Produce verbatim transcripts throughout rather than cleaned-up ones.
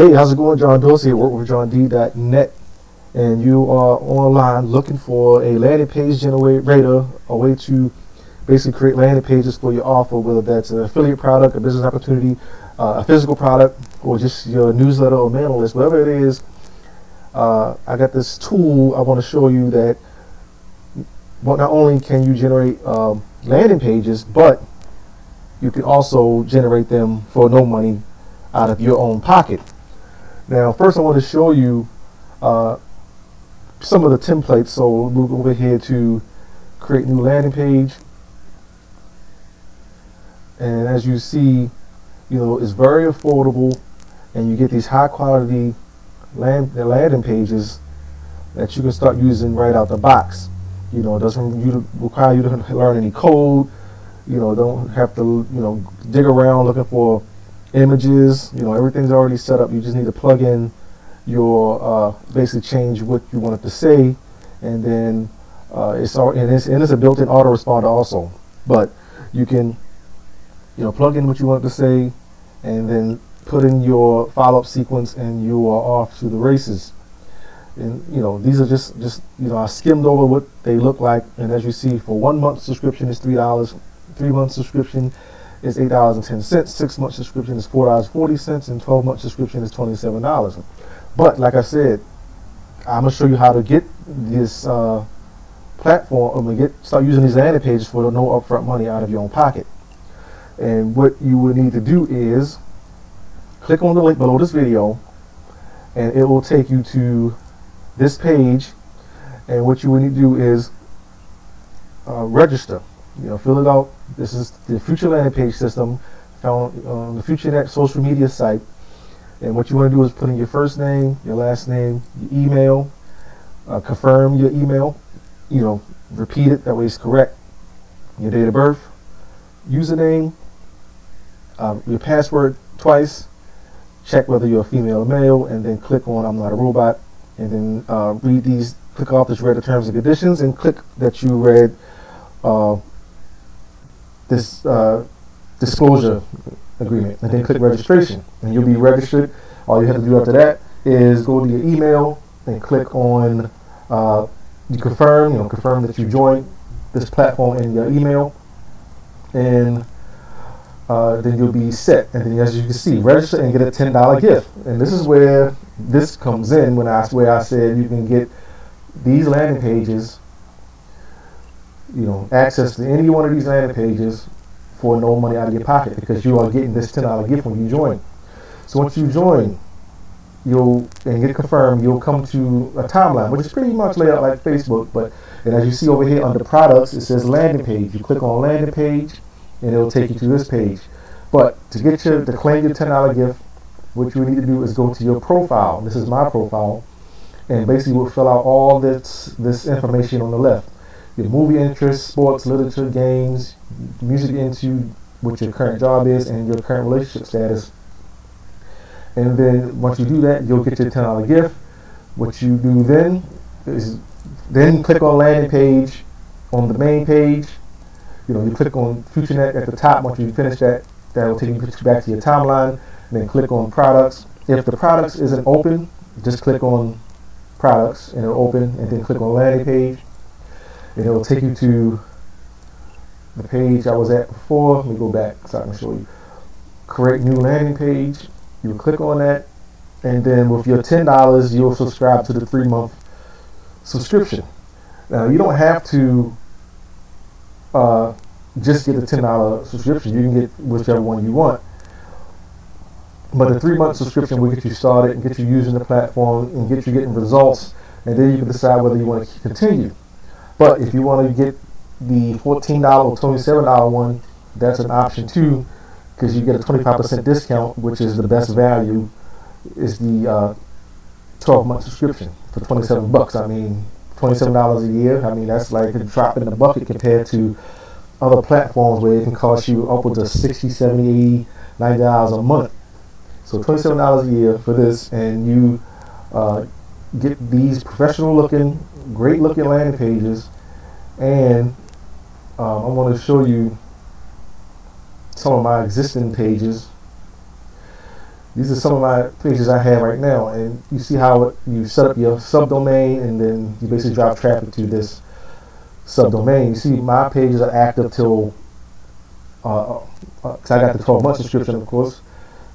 Hey, how's it going? John Dosey, Work with John D dot net, and you are online looking for a landing page generator, a way to basically create landing pages for your offer, whether that's an affiliate product, a business opportunity, uh, a physical product, or just your newsletter or mailing list, whatever it is. Uh, I got this tool I want to show you that, well, not only can you generate um, landing pages, but you can also generate them for no money out of your own pocket. Now, first I want to show you uh, some of the templates. So we'll move over here to create new landing page. And as you see, you know, it's very affordable and you get these high quality land, the landing pages that you can start using right out the box. You know, it doesn't you require you to learn any code. You know, don't have to, you know, dig around looking for images. You know, everything's already set up. You just need to plug in your uh, basically change what you want it to say, and then uh, it's all and it's and it's a built-in autoresponder also. But you can, you know, plug in what you want it to say, and then put in your follow-up sequence, and you are off to the races. And you know, these are just just you know, I skimmed over what they look like, and as you see, for one month subscription is three dollars, three month subscription is eight dollars and ten cents, six month subscription is four dollars and forty cents, and twelve month subscription is twenty-seven dollars. But like I said, I'm going to show you how to get this uh, platform, I'm going to get start using these landing pages for no upfront money out of your own pocket. And what you will need to do is click on the link below this video, and it will take you to this page, and what you will need to do is uh, register. You know, fill it out. This is the Future landing page system found on the FutureNet social media site. And what you want to do is put in your first name, your last name, your email, uh, confirm your email, you know, repeat it, that way it's correct, your date of birth, username, um, your password twice, check whether you're female or male, and then click on I'm not a robot, and then uh, read these, click off this read the terms and conditions, and click that you read uh, this uh, disclosure agreement, and then click registration, and you'll be registered. All you have to do after that is go to your email and click on uh, you confirm, you know, confirm that you joined this platform in your email, and uh, then you'll be set. And then, as you can see, register and get a ten dollar gift. And this is where this comes in. When I swear I said you can get these landing pages, you know, access to any one of these landing pages for no money out of your pocket, because you are getting this ten dollar gift when you join. So once you join, you'll and get confirmed, you'll come to a timeline, which is pretty much laid out like Facebook. But and as you see over here under products, it says landing page. You click on landing page, and it'll take you to this page. But to get your to claim your ten dollar gift, what you need to do is go to your profile. This is my profile, and basically we'll fill out all this this information on the left. Your movie interests, sports, literature, games, music into, what your current job is, and your current relationship status. And then once you do that, you'll get your ten dollar gift. What you do then is then click on landing page on the main page. You know, you click on FutureNet at the top. Once you finish that, that will take you back to your timeline. And then click on products. If the products isn't open, just click on products and it'll open, and then click on landing page. And it'll take you to the page I was at before. Let me go back so I can show you. Create new landing page. You click on that, and then with your ten dollars, you'll subscribe to the three-month subscription. Now, you don't have to uh, just get a ten dollar subscription. You can get whichever one you want. But the three-month subscription will get you started and get you using the platform and get you getting results, and then you can decide whether you want to continue. But if you want to get the fourteen dollar or twenty-seven dollar one, that's an option too, because you get a twenty-five percent discount, which is the best value, is the uh, twelve month subscription for twenty-seven bucks. I mean, twenty-seven dollars a year, I mean, that's like a drop in the bucket compared to other platforms where it can cost you upwards of sixty, seventy, eighty, ninety dollars a month. So twenty-seven dollars a year for this, and you uh, get these professional looking, great looking landing pages. And um, I want to show you some of my existing pages. These are some of my pages I have right now, and you see how you set up your subdomain and then you basically drive traffic to this subdomain. You see my pages are active till uh, uh, 'cause I got the twelve month subscription, of course,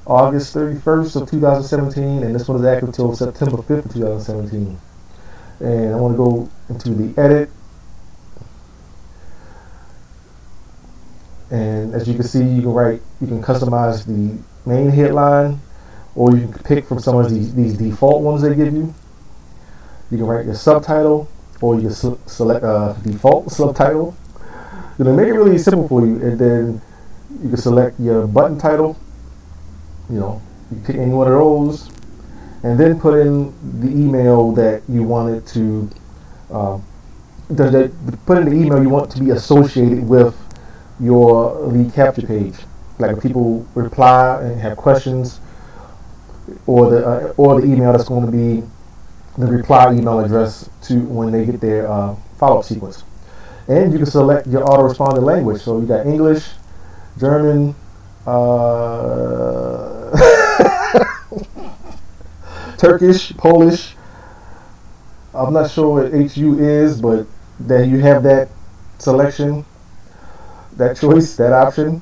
August thirty-first of two thousand seventeen, and this one is active till September fifth of two thousand seventeen. And I want to go into the edit, and as you can see, you can write, you can customize the main headline, or you can pick from some of these, these default ones they give you. You can write your subtitle, or you can select uh, default subtitle. It'll make it really simple for you, and then you can select your button title. You know, you pick any one of those, and then put in the email that you wanted to. Uh, that put in the email you want to be associated with your lead capture page. Like if people reply and have questions, or the uh, or the email that's going to be the reply email address to when they get their uh, follow-up sequence. And you can select your autoresponder language. So you got English, German, uh, Turkish, Polish. I'm not sure what H U is, but that you have that selection, that choice, that option.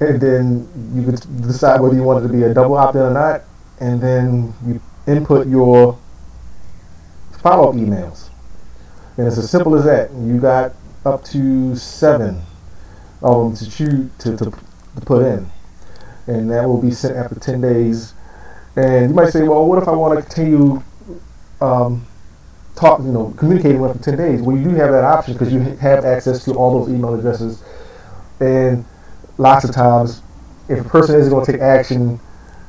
And then you could decide whether you want it to be a double opt-in or not, and then you input your follow-up emails. And it's as simple as that. You got up to seven of them to choose to, to, to put in, and that will be sent after ten days. And you might say, well, what if I want to continue um, talk, you know, communicating with them for ten days? Well, you do have that option because you have access to all those email addresses. And lots of times, if a person isn't going to take action,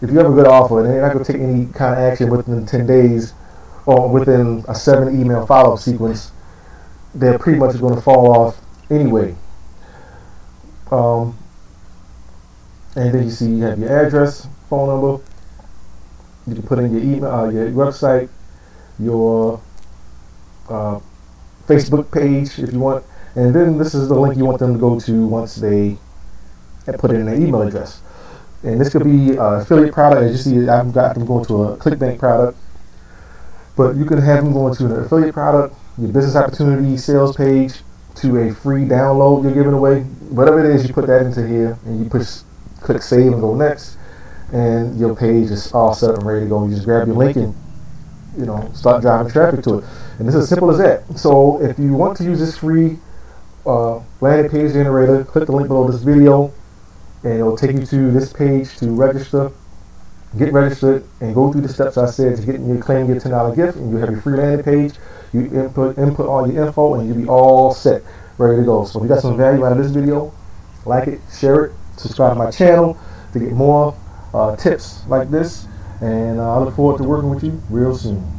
if you have a good offer and they're not going to take any kind of action within ten days or within a seven email follow-up sequence, they're pretty much going to fall off anyway. Um, and then you see you have your address, phone number. You can put in your email, uh, your website, your uh, Facebook page if you want, and then this is the link you want them to go to once they and put in their email address. And this could be an uh, affiliate product. As you see, I've got them going to a ClickBank product, but you can have them going to an affiliate product, your business opportunity sales page, to a free download you're giving away. Whatever it is, you put that into here, and you push, click save and go next, and your page is all set up and ready to go. You just grab your link and, you know, start driving traffic to it. And this is as simple as that. So if you want to use this free uh, landing page generator, click the link below this video, and it'll take you to this page to register, get registered, and go through the steps I said to get your claim your ten dollar gift, and you have your free landing page. You input input all your info, and you'll be all set, ready to go. So if you got some value out of this video, like it, share it, subscribe to my channel to get more uh, tips like this, and uh, I look forward to working with you real soon.